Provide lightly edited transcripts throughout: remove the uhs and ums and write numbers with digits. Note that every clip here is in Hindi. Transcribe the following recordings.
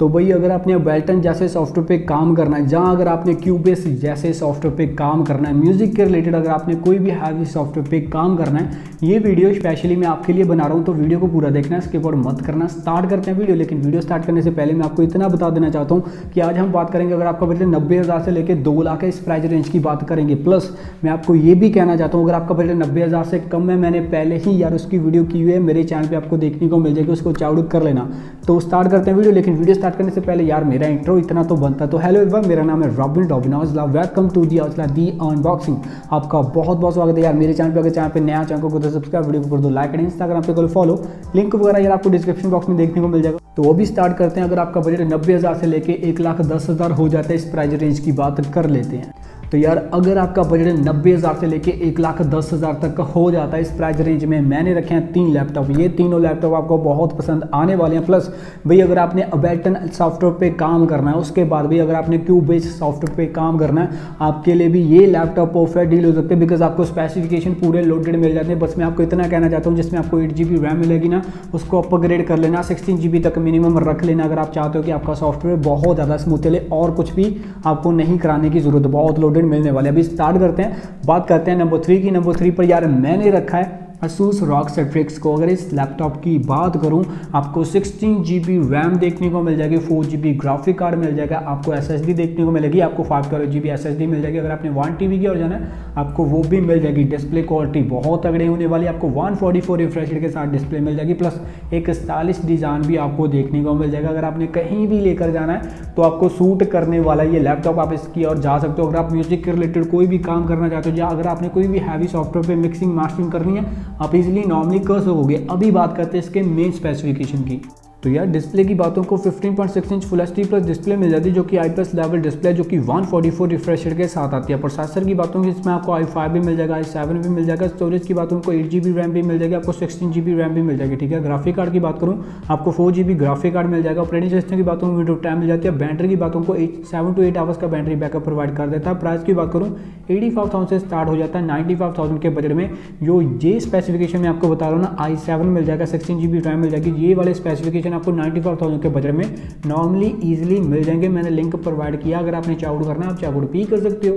तो भाई अगर आपने एबल्टन जैसे सॉफ्टवेयर पे काम करना है, जहाँ अगर आपने क्यूबेस जैसे सॉफ्टवेयर पे काम करना है, म्यूज़िक के रिलेटेड अगर आपने कोई भी हैवी सॉफ्टवेयर पे काम करना है, ये वीडियो स्पेशली मैं आपके लिए बना रहा हूँ, तो वीडियो को पूरा देखना है, स्किप और मत करना। स्टार्ट करते हैं वीडियो, लेकिन वीडियो स्टार्ट करने से पहले मैं आपको इतना बता देना चाहता हूँ कि आज हम बात करेंगे, अगर आपका बजट 90,000 से लेकर 2 लाख है, इस प्राइस रेंज की बात करेंगे। प्लस मैं आपको ये भी कहना चाहता हूँ, अगर आपका बजट 90,000 से कम है, मैंने पहले ही यार उसकी वीडियो की हुई है, मेरे चैनल पर आपको देखने को मिल जाएगी, उसको चाउट कर लेना। तो स्टार्ट करते हैं वीडियो, लेकिन वीडियो करने से पहले यार मेरा इंट्रो इतना तो बनता। तो हेलो एवरीवन, मेरा नाम है Robin Aujla, welcome to the Aujla दी अनबॉक्सिंग। आपका बहुत बहुत स्वागत है यार मेरे चैनल पे। अगर चैनल पे नया चैनल को तो सब्सक्राइब, वीडियो को कर दो लाइक एंड इंस्टाग्राम पे कर फॉलो, लिंक वगैरह यार आपको डिस्क्रिप्शन बॉक्स में देखने को मिल जाएगा। तो वो भी स्टार्ट करते हैं। अगर आपका बजट 90,000 से लेकर 1,10,000 हो जाता है, इस प्राइस रेंज की बात कर लेते हैं। तो यार अगर आपका बजट 90,000 से लेके 1,10,000 तक का हो जाता है, इस प्राइस रेंज में मैंने रखे हैं 3 लैपटॉप। ये तीनों लैपटॉप आपको बहुत पसंद आने वाले हैं। प्लस भाई अगर आपने अबेल्टन सॉफ्टवेयर पे काम करना है, उसके बाद भी अगर आपने क्यूबेस सॉफ्टवेयर पे काम करना है, आपके लिए भी ये लैपटॉप परफेक्ट डील हो सकते हैं, बिकॉज आपको स्पेसिफिकेशन पूरे लोडेड मिल जाते हैं। बस मैं आपको इतना कहना चाहता हूँ, जिसमें आपको 8 GB रैम मिलेगी ना, उसको अपग्रेड कर लेना, 16 GB तक मिनिमम रख लेना, अगर आप चाहते हो कि आपका सॉफ्टवेयर बहुत ज़्यादा स्मूथ चले और कुछ भी आपको नहीं कराने की जरूरत है। बहुत लोडेड मिलने वाले। अभी स्टार्ट करते हैं, बात करते हैं नंबर 3 की। नंबर 3 पर यार मैंने रखा है Asus ROG Zephyrus को। अगर इस लैपटॉप की बात करूं, आपको 16 GB रैम देखने को मिल जाएगी, 4 GB ग्राफिक कार्ड मिल जाएगा, आपको SSD देखने को मिलेगी, आपको 512 GB SSD मिल जाएगी। अगर आपने 1 TB की और जाना है, आपको वो भी मिल जाएगी। डिस्प्ले क्वालिटी बहुत तगड़ी होने वाली है, आपको 144 रिफ्रेश रेट के साथ डिस्प्ले मिल जाएगी। प्लस एक स्टाइलिश डिज़ाइन भी आपको देखने को मिल जाएगा। अगर आपने कहीं भी लेकर जाना है तो आपको सूट करने वाला ये लैपटॉप, आप इसकी और जा सकते हो। अगर आप म्यूजिक के रिलेटेड कोई भी काम करना चाहते हो, या अगर आपने कोई भी हैवी सॉफ्टवेयर पर मिक्सिंग मास्टरिंग करनी है, आप इजीली नॉर्मली कर सकोगे। अभी बात करते हैं इसके मेन स्पेसिफिकेशन की। तो यार डिस्प्ले की बातों को 15.6 inch full HD plus display मिल जाती है, जो कि आई+ लेवल डिस्प्ले, जो कि 144 रिफ्रेश रेट के साथ आती है। प्रोसेसर की बातों की, इसमें आपको i5 भी मिल जाएगा, i7 भी मिल जाएगा। स्टोरेज की बातों को 8 GB रैम भी मिल जाएगी, आपको 16 GB रैम भी मिल जाएगी, ठीक है। ग्राफिक कार्ड की बात करूँ, आपको 4 GB ग्राफिक कार्ड मिल जाएगा। ऑपरेटिंग सिस्टम की बातों में विंडोज 10 मिल जाती है। बैटरी की बातों को 7 to 8 आवर्स का बैटरी बैकअप प्रोवाइड कर देता है। प्राइस की बात करूँ, 85,000 से स्टार्ट हो जाता है। 95,000 के बजट में जो ये स्पेसिफिकेशन मैं आपको बता रहा हूँ ना, i7 मिल जाएगा, 16 GB रैम मिल जाएगी, ये वाले स्पेसिफिकेशन आपको 95,000 के बजट में नॉर्मली इजीली मिल जाएंगे। मैंने लिंक प्रोवाइड किया, अगर आपने चेकआउट करना है आप चेकआउट भी कर सकते हो।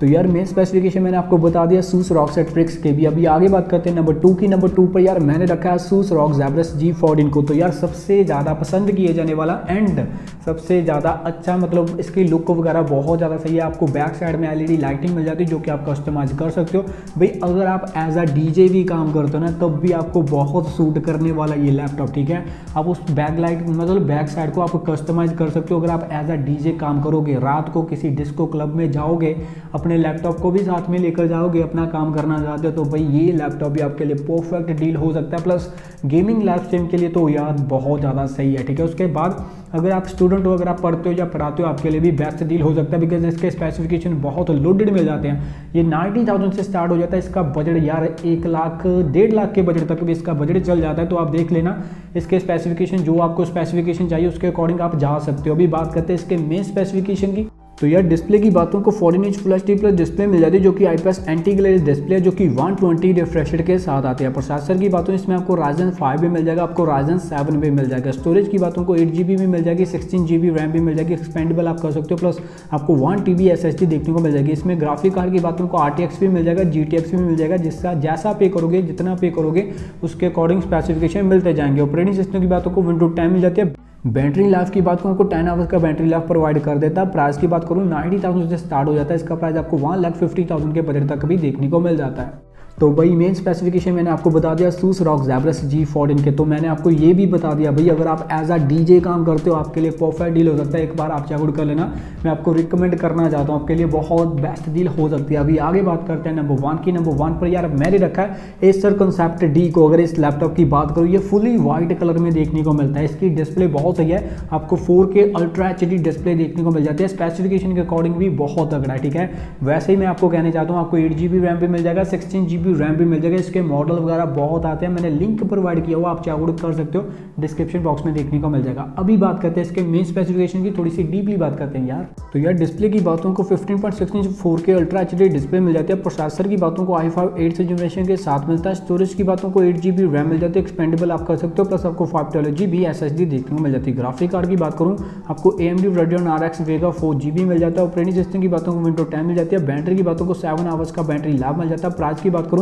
तो यार मेन स्पेसिफिकेशन मैंने आपको बता दिया Asus ROG Zephyrus के भी। अभी आगे बात करते हैं नंबर 2 की। नंबर 2 पर यार मैंने रखा है Asus ROG Zephyrus G14 को। तो यार सबसे ज़्यादा पसंद किए जाने वाला एंड सबसे ज़्यादा अच्छा, मतलब इसकी लुक वगैरह बहुत ज़्यादा सही है। आपको बैक साइड में LED लाइटिंग मिल जाती है, जो कि आप कस्टमाइज कर सकते हो। भाई अगर आप एज अ DJ भी काम करते हो ना, तब भी आपको बहुत सूट करने वाला ये लैपटॉप, ठीक है। आप उस बैक लाइट, मतलब बैक साइड को आप कस्टमाइज कर सकते हो। अगर आप एज अ DJ काम करोगे, रात को किसी डिस्को क्लब में जाओगे, अपने लैपटॉप को भी साथ में लेकर जाओगे, अपना काम करना चाहते हो, तो भाई ये लैपटॉप भी आपके लिए परफेक्ट डील हो सकता है। प्लस गेमिंग लाइफ स्टाइल के लिए तो यार बहुत ज़्यादा सही है, ठीक है। उसके बाद अगर आप स्टूडेंट हो, अगर आप पढ़ते हो या पढ़ाते हो, आपके लिए भी बेस्ट डील हो सकता है, बिकॉज इसके स्पेसिफिकेशन बहुत लोडेड मिल जाते हैं। ये 90,000 से स्टार्ट हो जाता है। इसका बजट यार 1 लाख 1.5 लाख के बजट तक भी इसका बजट चल जाता है। तो आप देख लेना, इसके स्पेसिफिकेशन जो आपको स्पेसिफिकेशन चाहिए उसके अकॉर्डिंग आप जा सकते हो। अभी बात करते हैं इसके मेन स्पेसिफिकेशन की। तो यार डिस्प्ले की बातों को 14 inch full HD plus display मिल जाती है, जो कि आई+ एंटी ग्लेज डिस्प्ले, जो कि 120 रिफ्रेश रेट के साथ आती है। प्रोसेसर की बातों, इसमें आपको Ryzen 5 भी मिल जाएगा, आपको Ryzen 7 भी मिल जाएगा। स्टोरेज की बातों को 8 GB भी मिल जाएगी, 16 GB रैम भी मिल जाएगी, एक्सपेंडेबल आप कर सकते हो। प्लस आपको 1 TB SSD देखने को मिल जाएगी। इसमें ग्राफिक कार्ड की बातों को RTX भी मिल जाएगा, GTX भी मिल जाएगा। जिसका जैसा पे करोगे, जितना पे करोगे, उसके अकॉर्डिंग स्पेसिफिकेशन मिलते जाएंगे। ऑपरेटिंग सिस्टम की बातों को विंडोज 10 मिल जाती है। बैटरी लाइफ की बात करूँ, आपको 10 आवर्स का बैटरी लाइफ प्रोवाइड कर देता है। प्राइस की बात करूँ, 90,000 से स्टार्ट हो जाता है। इसका प्राइस आपको 1,50,000 के बजट तक भी देखने को मिल जाता है। तो भाई मेन स्पेसिफिकेशन मैंने आपको बता दिया Asus ROG Zephyrus G14 के। तो मैंने आपको ये भी बता दिया भाई अगर आप एज अ DJ काम करते हो, आपके लिए परफेक्ट डील हो सकता है। एक बार आप चेकआउट कर लेना, मैं आपको रिकमेंड करना चाहता हूँ, आपके लिए बहुत बेस्ट डील हो सकती है। अभी आगे बात करते हैं नंबर 1 की। नंबर 1 पर यार मैंने रखा है Acer ConceptD को। अगर इस लैपटॉप की बात करूँ, ये फुली वाइट कलर में देखने को मिलता है। इसकी डिस्प्ले बहुत सही है, आपको 4K अल्ट्रा HD डिस्प्ले देखने को मिल जाती है। स्पेसिफिकेशन के अकॉर्डिंग भी बहुत तगड़ा है, ठीक है। वैसे ही मैं आपको कहना चाहता हूँ, आपको 8 GB रैम भी मिल जाएगा, 16 GB जीबी रैम भी मिल जाएगा। इसके मॉडल वगैरह बहुत आते हैं, मैंने लिंक प्रोवाइड किया हुआ, आप चेकआउट कर सकते हो, डिस्क्रिप्शन बॉक्स में देखने को मिल जाएगा। अभी बात करते हैं इसके मेन स्पेसिफिकेशन की, थोड़ी सी डीपली बात करते हैं यार। तो यार डिस्प्ले की बातों को 15.6 inch 4K ultra HD display मिल जाती है। प्रोसेसर की बातों को i5 8th जनरेशन के साथ मिलता है। स्टोरेज की बातों को 8GB रैम मिल जाती है, एक्सपेंडेबल आप कर सकते हो, प्लस आपको 512GB SSD देखने को मिल जाती है। ग्राफिक कार्ड की बात करूँ, आपको AMD Radeon RX Vega 4GB मिल जाता है। ऑपरेटिंग सिस्टम की बातों को Windows 10 मिल जाती है। बैटरी की बातों को 7 आवर्स का बैटरी लाभ मिल जाता है। प्राइस की बात करूँ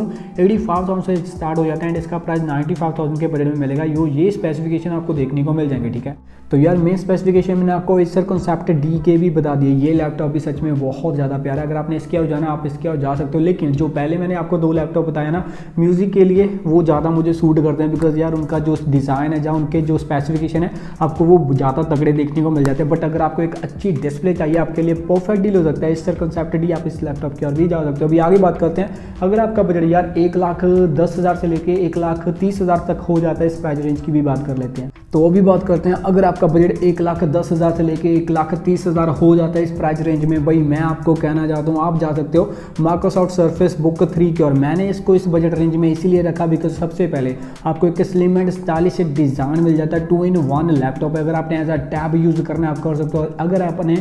85,000 से स्टार्ट हो जाता है एंड इसका प्राइस 95,000 के बजट में मिलेगा। ये स्पेसिफिकेशन आपको देखने को मिल जाएंगे, ठीक है। तो यार मेन स्पेसिफिकेशन मैंने आपको Acer ConceptD के भी बता दिए। ये लैपटॉप भी सच में बहुत ज़्यादा प्यारा, अगर आपने इसके और जाना आप इसके और जा सकते हो। लेकिन जो पहले मैंने आपको दो लैपटॉप बताया ना म्यूज़िक के लिए, वो ज़्यादा मुझे सूट करते हैं, बिकॉज यार उनका जो डिज़ाइन है या उनके जो स्पेसिफिकेशन है आपको वो ज़्यादा तगड़े देखने को मिल जाते हैं। बट अगर आपको एक अच्छी डिस्प्ले चाहिए, आपके लिए परफेक्ट डील हो सकता है Acer ConceptD, आप इस लैपटॉप की और भी जा सकते हो। अभी आगे बात करते हैं, अगर आपका बजट यार 1,10,000 से लेकर 1,30,000 तक हो जाता है, इस प्राइस रेंज की भी बात कर लेते हैं। तो अभी बात करते हैं, अगर आपका बजट 1,10,000 से लेके 1,30,000 हो जाता है इस प्राइस रेंज में, भाई मैं आपको कहना चाहता हूँ आप जा सकते हो माइक्रोसॉफ्ट सरफेस बुक 3 की और मैंने इसको इस बजट रेंज में इसीलिए रखा बिकॉज सबसे पहले आपको एक स्लिम एंड स्टाइलिश डिज़ाइन मिल जाता है। 2-in-1 लैपटॉप है, अगर आपने एज अ टैब यूज़ करना है आप कर सकते हो, अगर आपने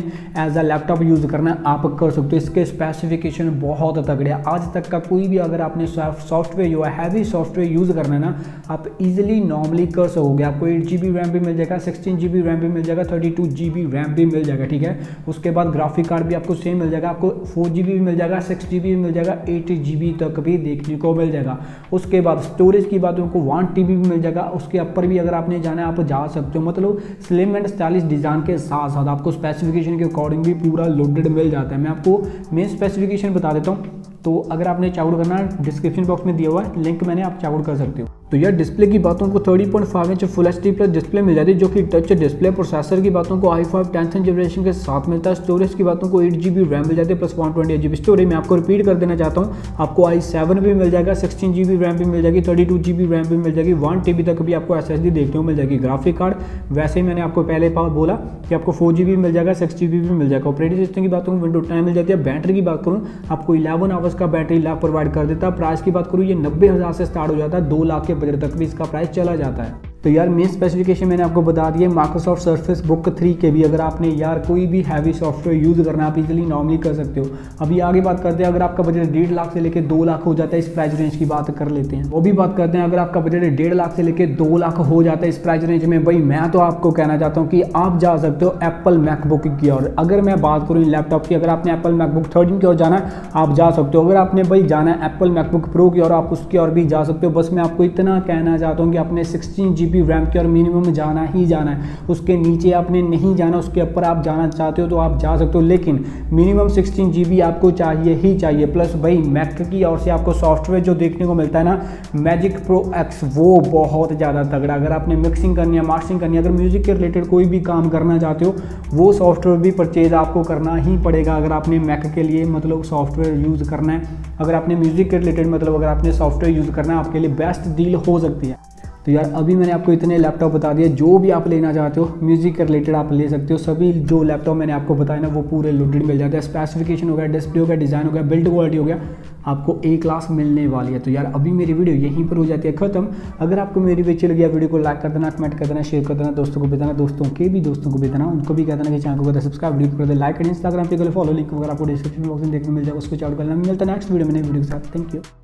एज अ लैपटॉप यूज़ करना है आप कर सकते हो। इसके स्पेसिफिकेशन बहुत तगड़े हैं, आज तक का कोई भी अगर आपने सॉफ्टवेयर जो है हैवी सॉफ्टवेयर यूज़ करना है ना आप ईजिली नॉर्मली कर सकोगे। आपको 8GB रैम भी मिल जाएगा, 16GB रैम भी मिल जाएगा, 32GB रैम भी मिल जाएगा, ठीक है। उसके बाद ग्राफिक कार्ड भी आपको सेम मिल जाएगा, आपको 4GB भी मिल जाएगा, 6GB भी मिल जाएगा, 8GB तक भी देखने को मिल जाएगा। उसके बाद स्टोरेज की बात आपको 1TB भी मिल जाएगा, उसके ऊपर भी अगर आपने जाना है आप जा सकते हो। मतलब स्लिम एंड स्टाइलिश डिज़ाइन के साथ साथ आपको स्पेसिफिकेशन के अकॉर्डिंग भी पूरा लोडेड मिल जाता है। मैं आपको मेन स्पेसिफिकेशन बता देता हूँ, तो अगर आपने चेकआउट करना डिस्क्रिप्शन बॉक्स में दिया हुआ है लिंक, मैंने आप चेकआउट कर सकते हो। तो यार डिस्प्ले की बातों को 30.5 inch full HD plus display मिल जाती है जो कि टच डिस्प्ले। प्रोसेसर की बातों को i5 10th जनरेशन के साथ मिलता है। स्टोरेज की बातों को 8GB रैम मिल जाती है प्लस 128GB स्टोरेज। मैं आपको रिपीट कर देना चाहता हूँ, आपको i7 भी मिल जाएगा, 16GB रैम भी मिल जाएगी, 32GB रैम भी मिल जाएगी, 1TB तक भी आपको SSD देखने को मिल जाएगी। ग्राफिक कार्ड वैसे ही मैंने आपको पहले बोला कि आपको 4GB मिल जाएगा, 6GB भी मिल जाएगा। ऑपरेटिंग सिस्टम की बातों को Windows 10 मिल जाती है। बैटरी की बात करूँ आपको 11 आवर्स का बैटरी लाभ प्रोवाइड कर देता है। प्राइस की बात करूँ ये 90,000 से स्टार्ट हो जाता है, 2 लाख के बजट तक भी इसका प्राइस चला जाता है। तो यार मेन स्पेसिफिकेशन मैंने आपको बता दिए माइक्रोसॉफ्ट सर्फेस बुक 3 के भी, अगर आपने यार कोई भी हैवी सॉफ्टवेयर यूज़ करना आप इजीली नॉर्मली कर सकते हो। अभी आगे बात करते हैं, अगर आपका बजट 1.5 लाख से लेकर 2 लाख हो जाता है इस प्राइस रेंज की बात कर लेते हैं। वो भी बात करते हैं, अगर आपका बजट 1.5 लाख से लेकर 2 लाख हो जाता है इस प्राइस रेंज में, भाई मैं तो आपको कहना चाहता हूँ कि आप जा सकते हो एप्पल मैकबुक की और। अगर मैं बात करूँ लैपटॉप की, अगर आपने एप्पल मैकबुक 13 की ओर जाना है आप जा सकते हो, अगर आपने भाई जाना है एप्पल मैकबुक प्रो की और आप उसकी और भी जा सकते हो। बस मैं आपको इतना कहना चाहता हूँ कि आपने 16GB रैम की और मिनिमम जाना ही जाना है, उसके नीचे आपने नहीं जाना, उसके ऊपर आप जाना चाहते हो तो आप जा सकते हो, लेकिन मिनिमम 16GB आपको चाहिए ही चाहिए। प्लस भाई मैक की ओर से आपको सॉफ्टवेयर जो देखने को मिलता है ना मैजिक प्रो X, वो बहुत ज़्यादा तगड़ा, अगर आपने मिक्सिंग करनी है, मास्टरिंग करनी है, अगर म्यूजिक के रिलेटेड कोई भी काम करना चाहते हो वो सॉफ्टवेयर भी परचेज आपको करना ही पड़ेगा। अगर आपने मैक के लिए मतलब सॉफ्टवेयर यूज़ करना है, अगर आपने म्यूजिक के रिलेटेड मतलब अगर आपने सॉफ्टवेयर यूज़ करना है आपके लिए बेस्ट डील हो सकती है। तो यार अभी मैंने आपको इतने लैपटॉप बता दिए, जो भी आप लेना चाहते हो म्यूज़िक के रिलेटेड आप ले सकते हो। सभी जो लैपटॉप मैंने आपको बताया ना वो पूरे लोडेड मिल जाते हैं। स्पेसिफिकेशन हो गया, डिस्प्ले हो गया, डिज़ाइन हो गया, बिल्ड क्वालिटी हो गया, आपको A क्लास मिलने वाली है। तो यार अभी मेरी वीडियो यहीं पर हो जाती है ख़त्म। अगर आपको मेरी वीडियो अच्छी लगी वीडियो को लाइक कर देना, कमेंट कर देना, शेयर कर देना, दोस्तों को बताना, दोस्तों के भी दोस्तों को बताना, उनको भी कह देना कि चैनल को सब्सक्राइब, वीडियो को लाइक, एंड Instagram पे फॉलो, लिंक वगैरह आपको डिस्क्रिप्शन बॉक्स में देखने मिल जाएगा, उसको चेकआउट करना। मिलता है नेक्स्ट वीडियो में नई वीडियो के साथ, थैंक यू।